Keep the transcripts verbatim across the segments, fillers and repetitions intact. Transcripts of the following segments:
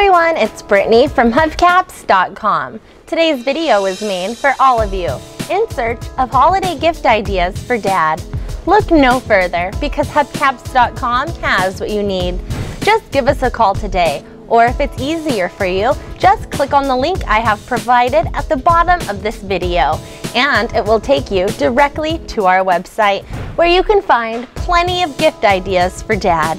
everyone, it's Brittany from Hubcaps dot com. Today's video is made for all of you in search of holiday gift ideas for Dad. Look no further because Hubcaps dot com has what you need. Just give us a call today, or if it's easier for you, just click on the link I have provided at the bottom of this video, and it will take you directly to our website where you can find plenty of gift ideas for Dad.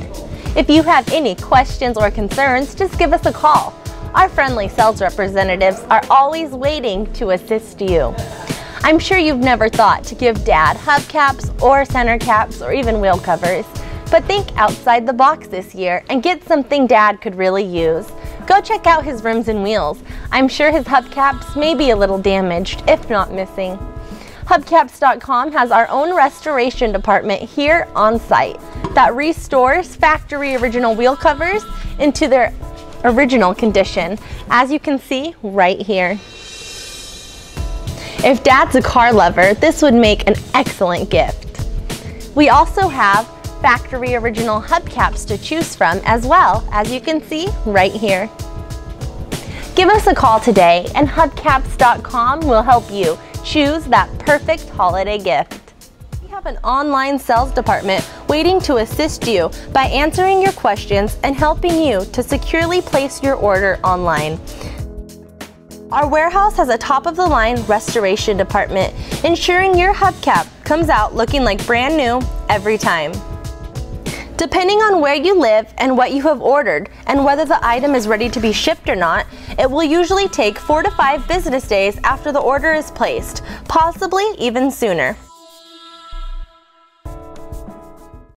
If you have any questions or concerns, just give us a call. Our friendly sales representatives are always waiting to assist you. I'm sure you've never thought to give Dad hubcaps or center caps or even wheel covers, but think outside the box this year and get something Dad could really use. Go check out his rims and wheels. I'm sure his hubcaps may be a little damaged, if not missing. Hubcaps dot com has our own restoration department here on site that restores factory original wheel covers into their original condition, as you can see right here. If Dad's a car lover, this would make an excellent gift. We also have factory original hubcaps to choose from as well, as you can see right here. Give us a call today and hubcaps dot com will help you choose that perfect holiday gift. We have an online sales department waiting to assist you by answering your questions and helping you to securely place your order online. Our warehouse has a top-of-the-line restoration department, ensuring your hubcap comes out looking like brand new every time. Depending on where you live and what you have ordered and whether the item is ready to be shipped or not, it will usually take four to five business days after the order is placed, possibly even sooner.